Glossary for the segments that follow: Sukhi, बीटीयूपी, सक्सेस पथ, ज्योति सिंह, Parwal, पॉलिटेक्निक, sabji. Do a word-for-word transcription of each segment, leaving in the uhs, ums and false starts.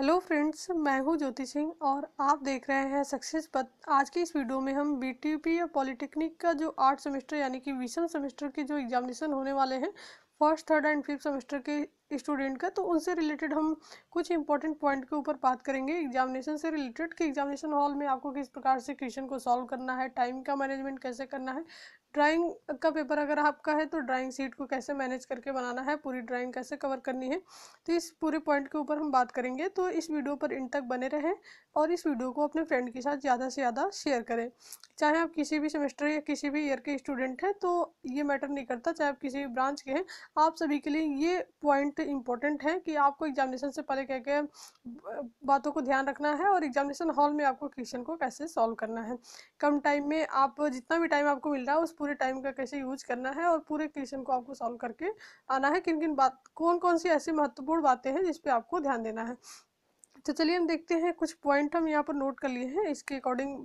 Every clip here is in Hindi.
हेलो फ्रेंड्स, मैं हूं ज्योति सिंह और आप देख रहे हैं सक्सेस पथ। आज की इस वीडियो में हम बीटीयूपी या पॉलिटेक्निक का जो आठ सेमेस्टर यानी कि बीसम सेमेस्टर के जो एग्जामिनेशन होने वाले हैं first third and fifth semester के स्टूडेंट का, तो उनसे रिलेटेड हम कुछ इंपॉर्टेंट पॉइंट के ऊपर बात करेंगे एग्जामिनेशन से रिलेटेड कि एग्जामिनेशन हॉल में आपको किस प्रकार से क्वेश्चन को सॉल्व करना है, टाइम का मैनेजमेंट कैसे करना है, ड्राइंग का पेपर अगर आपका है तो ड्राइंग सीट को कैसे मैनेज करके बनाना है, पूरी ड्राइंग कैसे कवर करनी है। तो इस पूरे पॉइंट के ऊपर हम बात करेंगे, तो इस वीडियो पर इन तक बने रहें और इस वीडियो को अपने फ्रेंड के साथ ज़्यादा से ज़्यादा शेयर करें। चाहे आप किसी भी सेमेस्टर या किसी भी ईयर के स्टूडेंट हैं तो ये मैटर नहीं करता, चाहे आप किसी भी ब्रांच के हैं, आप सभी के लिए ये पॉइंट इंपॉर्टेंट है कि आपको एग्जामिनेशन से पहले क्या क्या बातों को ध्यान रखना है और एग्जामिनेशन हॉल में आपको क्वेश्चन को कैसे सॉल्व करना है। कम टाइम में आप जितना भी टाइम आपको मिल रहा है उस पूरे टाइम का कैसे यूज करना है और पूरे क्वेश्चन को आपको सॉल्व करके आना है। किन किन बात कौन कौन सी ऐसी महत्वपूर्ण बातें हैं जिस पे आपको ध्यान देना है। तो चलिए हम देखते हैं, कुछ पॉइंट हम यहाँ पर नोट कर लिए हैं। इसके अकॉर्डिंग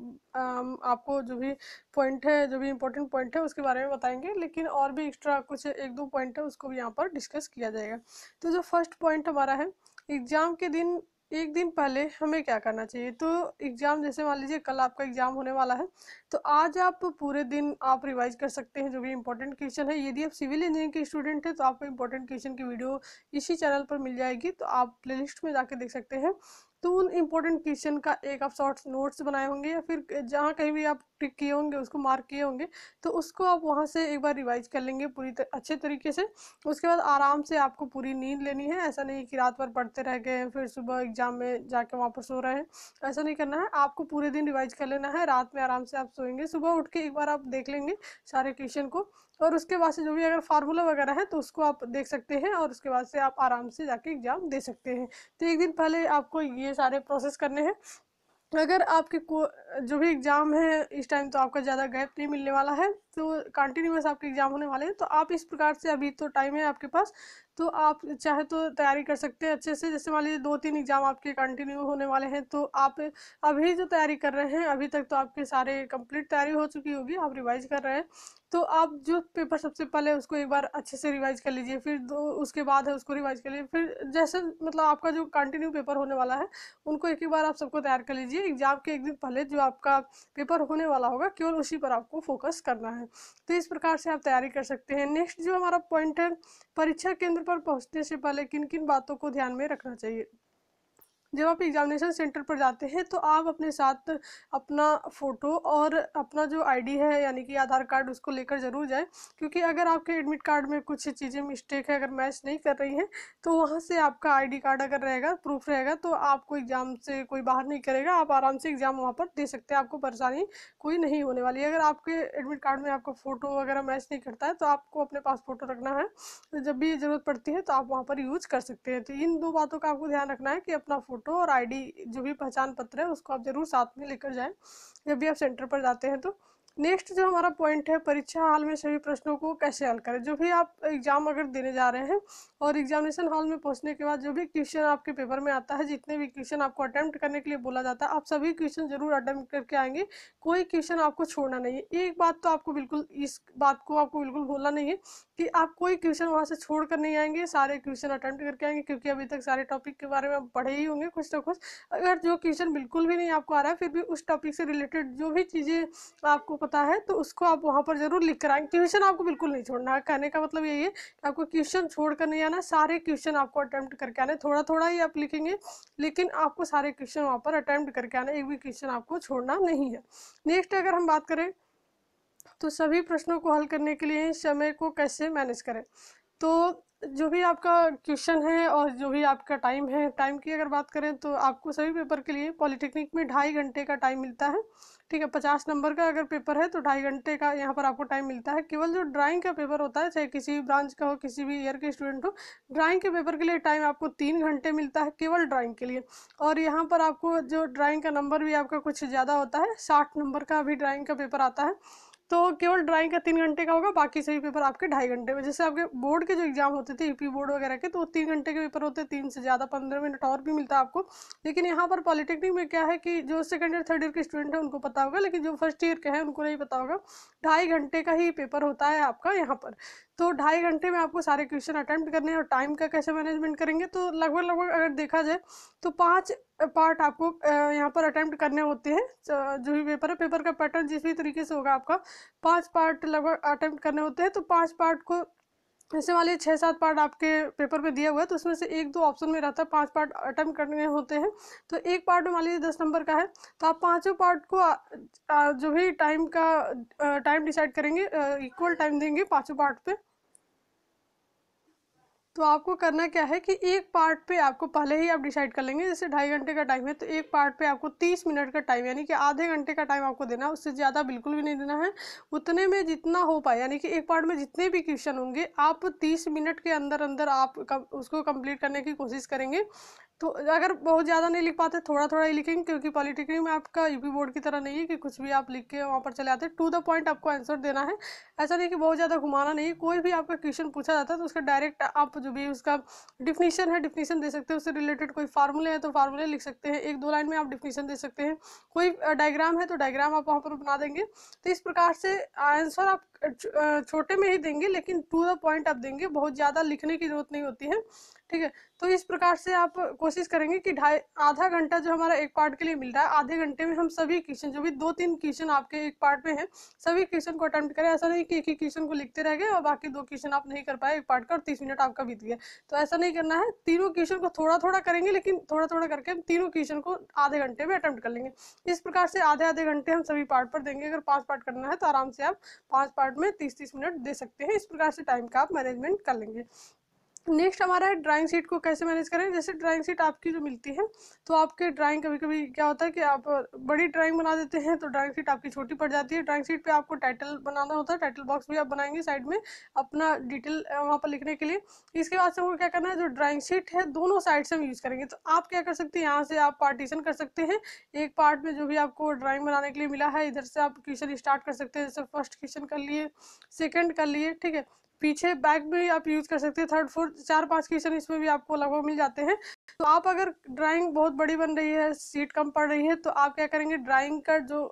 आपको जो भी पॉइंट है, जो भी इंपॉर्टेंट पॉइंट है उसके बारे में बताएंगे, लेकिन और भी एक्स्ट्रा कुछ एक दो पॉइंट है उसको भी यहाँ पर डिस्कस किया जाएगा। तो जो फर्स्ट पॉइंट हमारा है, एग्जाम के दिन एक दिन पहले हमें क्या करना चाहिए। तो एग्ज़ाम जैसे मान लीजिए कल आपका एग्ज़ाम होने वाला है तो आज आप पूरे दिन आप रिवाइज कर सकते हैं जो भी इंपॉर्टेंट क्वेश्चन है। यदि आप सिविल इंजीनियरिंग के स्टूडेंट हैं तो आपको इंपॉर्टेंट क्वेश्चन की वीडियो इसी चैनल पर मिल जाएगी, तो आप प्लेलिस्ट में जाके देख सकते हैं। तो उन इम्पोर्टेंट क्वेश्चन का एक आप शॉर्ट नोट्स बनाए होंगे या फिर जहाँ कहीं भी आप टिक किए होंगे, उसको मार्क किए होंगे, तो उसको आप वहाँ से एक बार रिवाइज कर लेंगे पूरी तर, अच्छे तरीके से। उसके बाद आराम से आपको पूरी नींद लेनी है। ऐसा नहीं कि रात भर पढ़ते रह गए फिर सुबह एग्जाम में जाके वहाँ पर सो रहे हैं, ऐसा नहीं करना है। आपको पूरे दिन रिवाइज कर लेना है, रात में आराम से आप सोएंगे, सुबह उठ के एक बार आप देख लेंगे सारे क्वेश्चन को और उसके बाद से जो भी अगर फार्मूला वगैरह है तो उसको आप देख सकते हैं और उसके बाद से आप आराम से जाके एग्जाम दे सकते हैं। तो एक दिन पहले आपको ये सारे प्रोसेस करने हैं। अगर आपके को जो भी एग्ज़ाम है इस टाइम तो आपका ज़्यादा गैप नहीं मिलने वाला है, तो कंटिन्यूस आपके एग्ज़ाम होने वाले हैं, तो आप इस प्रकार से अभी तो टाइम है आपके पास, तो आप चाहे तो तैयारी कर सकते हैं अच्छे से। जैसे मान लीजिए दो तीन एग्ज़ाम आपके कंटिन्यू होने वाले हैं तो आप अभी जो तैयारी कर रहे हैं अभी तक तो आपके सारे कंप्लीट तैयारी हो चुकी होगी, आप रिवाइज कर रहे हैं, तो आप जो पेपर सबसे पहले उसको एक बार अच्छे से रिवाइज कर लीजिए, फिर दो उसके बाद है उसको रिवाइज कर लीजिए, फिर जैसे मतलब आपका जो कंटिन्यू पेपर होने वाला है उनको एक एक बार आप सबको तैयार कर लीजिए। एग्जाम के एक दिन पहले जो आपका पेपर होने वाला होगा केवल उसी पर आपको फोकस करना है। तो इस प्रकार से आप तैयारी कर सकते हैं। नेक्स्ट जो हमारा पॉइंट है, परीक्षा केंद्र पर पहुंचने से पहले किन किन बातों को ध्यान में रखना चाहिए। जब आप एग्जामिनेशन सेंटर पर जाते हैं तो आप अपने साथ अपना फ़ोटो और अपना जो आईडी है यानी कि आधार कार्ड उसको लेकर ज़रूर जाएं, क्योंकि अगर आपके एडमिट कार्ड में कुछ चीज़ें मिस्टेक है, अगर मैच नहीं कर रही हैं, तो वहाँ से आपका आईडी कार्ड अगर रहेगा, प्रूफ रहेगा, तो आपको एग्ज़ाम से कोई बाहर नहीं करेगा, आप आराम से एग्ज़ाम वहाँ पर दे सकते हैं, आपको परेशानी कोई नहीं होने वाली है। अगर आपके एडमिट कार्ड में आपका फ़ोटो वगैरह मैच नहीं करता है तो आपको अपने पास फ़ोटो रखना है, तो जब भी ज़रूरत पड़ती है तो आप वहाँ पर यूज़ कर सकते हैं। तो इन दो बातों का आपको ध्यान रखना है कि अपना फ़ोटो तो और आईडी जो भी पहचान पत्र है उसको आप जरूर साथ में लेकर जाएं जब भी आप सेंटर पर जाते हैं। तो नेक्स्ट जो हमारा पॉइंट है, परीक्षा हॉल में सभी प्रश्नों को कैसे हल करें। जो भी आप एग्ज़ाम अगर देने जा रहे हैं और एग्जामिनेशन हॉल में पहुंचने के बाद जो भी क्वेश्चन आपके पेपर में आता है, जितने भी क्वेश्चन आपको अटैम्प्ट करने के लिए बोला जाता है, आप सभी क्वेश्चन जरूर अटैम्प्ट करके आएंगे, कोई क्वेश्चन आपको छोड़ना नहीं है। एक बात तो आपको बिल्कुल, इस बात को आपको बिल्कुल भूलना नहीं है कि आप कोई क्वेश्चन वहाँ से छोड़ कर नहीं आएंगे, सारे क्वेश्चन अटैम्प्ट करके आएंगे, क्योंकि अभी तक सारे टॉपिक के बारे में आप पढ़े ही होंगे कुछ ना कुछ। अगर जो क्वेश्चन बिल्कुल भी नहीं आपको आ रहा है फिर भी उस टॉपिक से रिलेटेड जो भी चीज़ें आपको पता है तो उसको आप वहाँ पर जरूर लिख कर आएंगे। क्वेश्चन आपको बिल्कुल नहीं छोड़ना है, कहने का मतलब यही है कि आपको क्वेश्चन छोड़ कर नहीं आना, सारे क्वेश्चन आपको अटैम्प्ट करके आने, थोड़ा थोड़ा ही आप लिखेंगे लेकिन आपको सारे क्वेश्चन वहाँ पर अटैम्प्ट करके आना, एक भी क्वेश्चन आपको छोड़ना नहीं है। नेक्स्ट अगर हम बात करें तो सभी प्रश्नों को हल करने के लिए समय को कैसे मैनेज करें। तो जो भी आपका क्वेश्चन है और जो भी आपका टाइम है, टाइम की अगर बात करें तो आपको सभी पेपर के लिए पॉलिटेक्निक में ढाई घंटे का टाइम मिलता है, ठीक है। पचास नंबर का अगर पेपर है तो ढाई घंटे का यहाँ पर आपको टाइम मिलता है। केवल जो ड्राइंग का पेपर होता है, चाहे किसी भी ब्रांच का हो, किसी भी ईयर के स्टूडेंट हो, ड्राइंग के पेपर के लिए टाइम आपको तीन घंटे मिलता है केवल ड्राइंग के लिए। और यहाँ पर आपको जो ड्राइंग का नंबर भी आपका कुछ ज़्यादा होता है, साठ नंबर का भी ड्राइंग का पेपर आता है, तो केवल ड्राइंग का तीन घंटे का होगा, बाकी सभी पेपर आपके ढाई घंटे में। जैसे आपके बोर्ड के जो एग्जाम होते थे, यूपी बोर्ड वगैरह के, तो वो तीन घंटे के पेपर होते हैं, तीन से ज़्यादा पंद्रह मिनट और भी मिलता है आपको। लेकिन यहाँ पर पॉलिटेक्निक में क्या है कि जो सेकंड ईयर थर्ड ईयर के स्टूडेंट हैं उनको पता होगा, लेकिन जो फर्स्ट ईयर के हैं उनको नहीं पता होगा, ढाई घंटे का ही पेपर होता है आपका यहाँ पर। तो ढाई घंटे में आपको सारे क्वेश्चन अटेम्प्ट करने हैं और टाइम का कैसे मैनेजमेंट करेंगे तो लगभग लगभग अगर देखा जाए तो पांच पार्ट आपको यहाँ पर अटेम्प्ट करने होते हैं। जो भी पेपर है पेपर का पैटर्न जिस भी तरीके से होगा आपका पांच पार्ट लगभग अटेम्प्ट करने होते हैं। तो पाँच पार्ट को ऐसे वाले छः सात पार्ट आपके पेपर में दिया हुआ है तो उसमें से एक दो ऑप्शन में रहता है, पांच पार्ट अटेम्प्ट करने होते हैं। तो एक पार्ट मान लीजिए दस नंबर का है तो आप पांचों पार्ट को आ, आ, जो भी टाइम का टाइम डिसाइड करेंगे इक्वल टाइम देंगे पांचों पार्ट पे। तो आपको करना क्या है कि एक पार्ट पे आपको पहले ही आप डिसाइड कर लेंगे, जैसे ढाई घंटे का टाइम है तो एक पार्ट पे आपको तीस मिनट का टाइम यानी कि आधे घंटे का टाइम आपको देना है, उससे ज़्यादा बिल्कुल भी नहीं देना है। उतने में जितना हो पाए यानी कि एक पार्ट में जितने भी क्वेश्चन होंगे आप तीस मिनट के अंदर अंदर आप उसको कम्प्लीट करने की कोशिश करेंगे। तो अगर बहुत ज़्यादा नहीं लिख पाते थोड़ा थोड़ा ही लिखेंगे, क्योंकि पॉलिटेक्निक में आपका यूपी बोर्ड की तरह नहीं है कि कुछ भी आप लिख के वहाँ पर चले आते हैं। टू द पॉइंट आपको आंसर देना है, ऐसा नहीं कि बहुत ज़्यादा घुमाना नहीं है। कोई भी आपका क्वेश्चन पूछा जाता है तो उसका डायरेक्ट आप जो भी उसका डिफिनीशन है डिफिनीशन दे सकते हैं, उससे रिलेटेड कोई फार्मूले है तो फार्मूले लिख सकते हैं, एक दो लाइन में आप डिफिनीशन दे सकते हैं, कोई डायग्राम है तो डायग्राम आप वहाँ पर बना देंगे। तो इस प्रकार से आंसर आप छोटे में ही देंगे लेकिन टू द पॉइंट आप देंगे, बहुत ज़्यादा लिखने की जरूरत नहीं होती है, ठीक है। तो इस प्रकार से आप कोशिश करेंगे कि ढाई आधा घंटा जो हमारा एक पार्ट के लिए मिल रहा है आधे घंटे में हम सभी क्वेश्चन जो भी दो तीन क्वेश्चन आपके एक पार्ट में हैं सभी क्वेश्चन को अटेम्प्ट करें। ऐसा नहीं कि एक ही क्वेश्चन को लिखते रह गए और बाकी दो क्वेश्चन आप नहीं कर पाए एक पार्ट का और तीस मिनट आपका बीत गया, तो ऐसा नहीं करना है। तीनों क्वेश्चन को थोड़ा थोड़ा करेंगे लेकिन थोड़ा थोड़ा करके हम तीनों क्वेश्चन को आधे घंटे में अटेम्प्ट कर लेंगे। इस प्रकार से आधे आधे घंटे हम सभी पार्ट पर देंगे। अगर पाँच पार्ट करना है तो आराम से आप पाँच पार्ट में तीस तीस मिनट दे सकते हैं। इस प्रकार से टाइम का आप मैनेजमेंट कर लेंगे। नेक्स्ट हमारा है ड्राइंग शीट को कैसे मैनेज करें। जैसे ड्राइंग शीट आपकी जो मिलती है तो आपके ड्राइंग कभी कभी क्या होता है कि आप बड़ी ड्राइंग बना देते हैं तो ड्राइंग शीट आपकी छोटी पड़ जाती है। ड्राइंग शीट पे आपको टाइटल बनाना होता है, टाइटल बॉक्स भी आप बनाएंगे साइड में अपना डिटेल वहाँ पर लिखने के लिए। इसके बाद से हमको क्या करना है, जो ड्राइंग शीट है दोनों साइड से हम यूज़ करेंगे। तो आप क्या कर सकते हैं, यहाँ से आप पार्टीशन कर सकते हैं। एक पार्ट में जो भी आपको ड्राइंग बनाने के लिए मिला है इधर से आप क्वेश्चन स्टार्ट कर सकते हैं, जैसे फर्स्ट क्वेश्चन कर लिए, सेकेंड कर लिए, ठीक है। पीछे बैक में आप यूज़ कर सकते हैं, थर्ड फोर्थ चार पांच क्वेश्चन इसमें भी आपको लगभग मिल जाते हैं। तो आप अगर ड्राइंग बहुत बड़ी बन रही है, सीट कम पड़ रही है, तो आप क्या करेंगे ड्राइंग का जो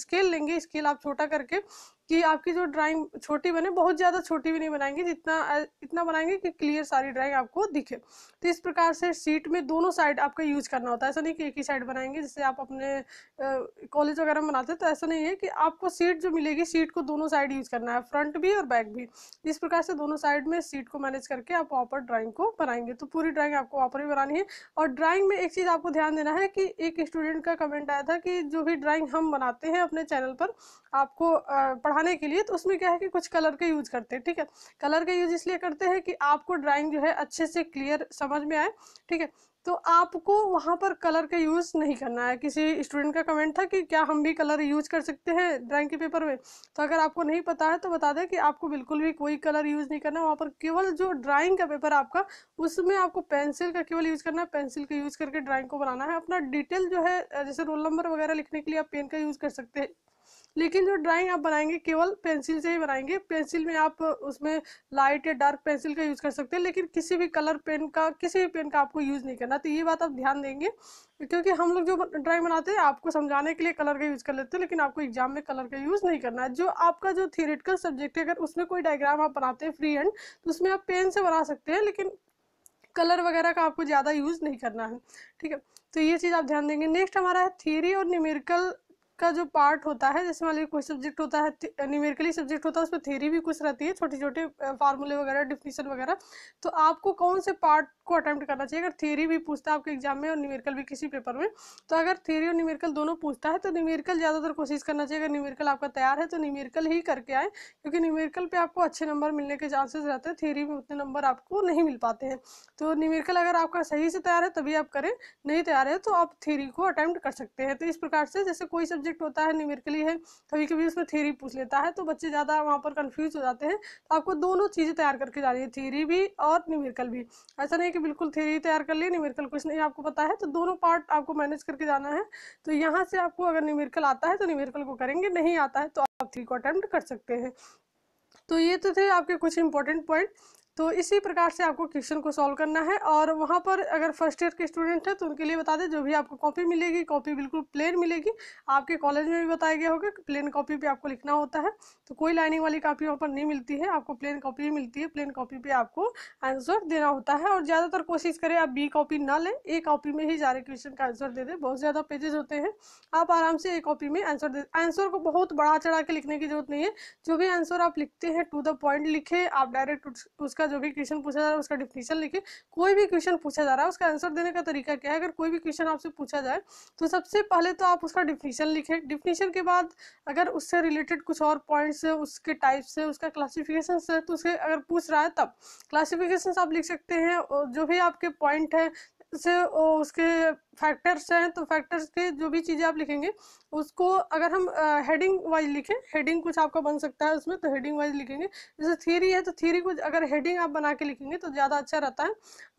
स्केल लेंगे स्केल आप छोटा करके कि आपकी जो ड्राइंग छोटी बने, बहुत ज़्यादा छोटी भी नहीं बनाएंगे, जितना इतना बनाएंगे कि क्लियर सारी ड्राइंग आपको दिखे। तो इस प्रकार से सीट में दोनों साइड आपका यूज़ करना होता है, ऐसा नहीं कि एक ही साइड बनाएंगे। जैसे आप अपने कॉलेज वगैरह में बनाते हैं तो ऐसा नहीं है कि आपको सीट जो मिलेगी सीट को दोनों साइड यूज़ करना है, फ्रंट भी और बैक भी। इस प्रकार से दोनों साइड में सीट को मैनेज करके आप वहाँ पर ड्राइंग को बनाएंगे। तो पूरी ड्राइंग आपको वहाँ पर भी बनानी है। और ड्राइंग में एक चीज़ आपको ध्यान देना है कि एक स्टूडेंट का कमेंट आया था कि जो भी ड्राइंग हम बनाते हैं अपने चैनल पर आपको पढ़ा के लिए, तो उसमें क्या है कि कुछ कलर के यूज करते हैं, ठीक है। कलर के यूज इसलिए करते हैं कि आपको ड्राइंग जो है अच्छे से क्लियर समझ में आए, ठीक है। तो आपको वहाँ पर कलर का यूज़ नहीं करना है। किसी स्टूडेंट का कमेंट था कि क्या हम भी कलर यूज़ कर सकते हैं ड्राइंग के पेपर में, तो अगर आपको नहीं पता है तो बता दें कि आपको बिल्कुल भी कोई कलर यूज़ नहीं करना है वहाँ पर। केवल जो ड्राइंग का पेपर आपका उसमें आपको पेंसिल का केवल यूज़ करना है, पेंसिल का यूज़ करके ड्राइंग को बनाना है। अपना डिटेल जो है जैसे रोल नंबर वगैरह लिखने के लिए आप पेन का यूज़ कर सकते हैं, लेकिन जो ड्राइंग आप बनाएंगे केवल पेंसिल से ही बनाएंगे। पेंसिल में आप उसमें लाइट या डार्क पेंसिल का यूज़ कर सकते हैं, लेकिन किसी भी कलर पेन का किसी भी पेन का आपको यूज़ नहीं करना। तो ये बात आप ध्यान देंगे, क्योंकि हम लोग जो ड्राइंग बनाते हैं आपको समझाने के लिए कलर का यूज़ कर लेते हैं, लेकिन आपको एग्जाम में कलर का यूज़ नहीं करना है। जो आपका जो थियोरेटिकल सब्जेक्ट है अगर उसमें कोई डायग्राम आप बनाते हैं फ्री हैंड तो उसमें आप पेन से बना सकते हैं, लेकिन कलर वगैरह का आपको ज़्यादा यूज़ नहीं करना है, ठीक है। तो ये चीज़ आप ध्यान देंगे। नेक्स्ट हमारा है थियोरी और न्यूमेरिकल का जो पार्ट होता है। जैसे मान लीजिए कोई सब्जेक्ट होता है न्यूमेरिकली सब्जेक्ट होता है, उसमें थ्योरी भी कुछ रहती है, छोटे छोटे फार्मूले वगैरह डिफिनीशन वगैरह। तो आपको कौन से पार्ट को अटेम्प्ट करना चाहिए, अगर थ्योरी भी पूछता है आपके एग्जाम में और न्यूमेरिकल भी किसी पेपर में, तो अगर थ्योरी और न्यूमेरिकल दोनों पूछता है तो न्यूमेरिकल ज़्यादातर कोशिश करना चाहिए। अगर न्यूमेरिकल आपका तैयार है तो न्यूमेरिकल ही करके आए, क्योंकि न्यूमेरिकल पर आपको अच्छे नंबर मिलने के चांसेस रहते हैं, थ्योरी में उतने नंबर आपको नहीं मिल पाते हैं। तो न्यूमेरिकल अगर आपका सही से तैयार है तभी आप करें, नहीं तैयार है तो आप थ्योरी को अटेम्प्ट कर सकते हैं। तो इस प्रकार से जैसे कोई सब्जेक्ट होता है न्यूमेरिकली है, कभी कभी उसमें थ्योरी पूछ लेता है तो बच्चे ज़्यादा वहाँ पर कंफ्यूज हो जाते हैं। तो आपको दोनों चीज़ें तैयार करके जानी है, थ्योरी भी और न्यूमेरिकल भी। ऐसा नहीं कि बिल्कुल थ्योरी तैयार कर लिए न्यूमेरिकल कुछ नहीं आपको पता है, तो दोनों पार्ट आपको मैनेज करके जाना है। तो यहाँ से आपको अगर न्यूमेरिकल आता है तो न्यूमेरिकल को करेंगे, नहीं आता है तो आप थ्योरी को अटेम्प्ट कर सकते हैं। तो ये तो थे आपके कुछ इंपॉर्टेंट पॉइंट। तो इसी प्रकार से आपको क्वेश्चन को सॉल्व करना है। और वहाँ पर अगर फर्स्ट ईयर के स्टूडेंट हैं तो उनके लिए बता दें, जो भी आपको कॉपी मिलेगी कॉपी बिल्कुल प्लेन मिलेगी। आपके कॉलेज में भी बताया गया होगा कि प्लेन कॉपी पे आपको लिखना होता है, तो कोई लाइनिंग वाली कॉपी वहाँ पर नहीं मिलती है, आपको प्लेन कॉपी ही मिलती है। प्लेन कॉपी पर आपको आंसर देना होता है और ज़्यादातर कोशिश करें आप बी कॉपी ना लें, ए कॉपी में ही सारे क्वेश्चन का आंसर दे दें। बहुत ज़्यादा पेजेज होते हैं, आप आराम से ए कॉपी में आंसर दे। आंसर को बहुत बड़ा चढ़ा के लिखने की जरूरत नहीं है, जो भी आंसर आप लिखते हैं टू द पॉइंट लिखें। आप डायरेक्ट उसका जो भी क्वेश्चन पूछा जा रहा है उसका डिफिनेशन लिखे। कोई भी क्वेश्चन पूछा जा रहा है उसका आंसर देने का तरीका क्या है, अगर कोई भी क्वेश्चन आपसे पूछा जाए तो सबसे पहले तो आप उसका डिफिनेशन लिखें। डिफिनेशन के बाद अगर उससे रिलेटेड कुछ और पॉइंट्स है, उसके टाइप्स है, उसका क्लासिफिकेशन है, तो उसके अगर पूछ रहा है तब क्लासिफिकेशन आप लिख सकते हैं। जो भी आपके पॉइंट है से उसके फैक्टर्स हैं तो फैक्टर्स के जो भी चीज़ें आप लिखेंगे उसको अगर हम हेडिंग वाइज लिखें, हेडिंग कुछ आपका बन सकता है उसमें तो हेडिंग वाइज लिखेंगे। जैसे थ्योरी है तो थ्योरी कुछ अगर हेडिंग आप बना के लिखेंगे तो ज़्यादा अच्छा रहता है।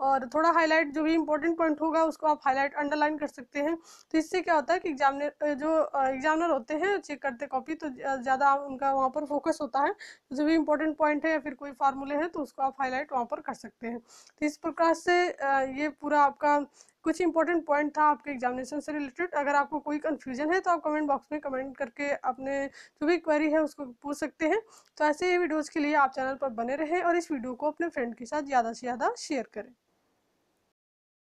और थोड़ा हाईलाइट जो भी इंपॉर्टेंट पॉइंट होगा उसको आप हाईलाइट अंडरलाइन कर सकते हैं। तो इससे क्या होता है कि एग्जामिनर जो एग्जामिनर होते हैं चेक करते कॉपी तो ज़्यादा उनका वहाँ पर फोकस होता है। जो भी इंपॉर्टेंट पॉइंट है या फिर कोई फार्मूले हैं तो उसको आप हाईलाइट वहाँ पर कर सकते हैं। तो इस प्रकार से ये पूरा आपका कुछ इंपॉर्टेंट पॉइंट था आपके एग्जामिनेशन से रिलेटेड। अगर आपको कोई कन्फ्यूजन है तो आप कमेंट बॉक्स में कमेंट करके अपने जो भी क्वेरी है उसको पूछ सकते हैं। तो ऐसे ही वीडियोज़ के लिए आप चैनल पर बने रहें और इस वीडियो को अपने फ्रेंड के साथ ज़्यादा से ज़्यादा शेयर करें।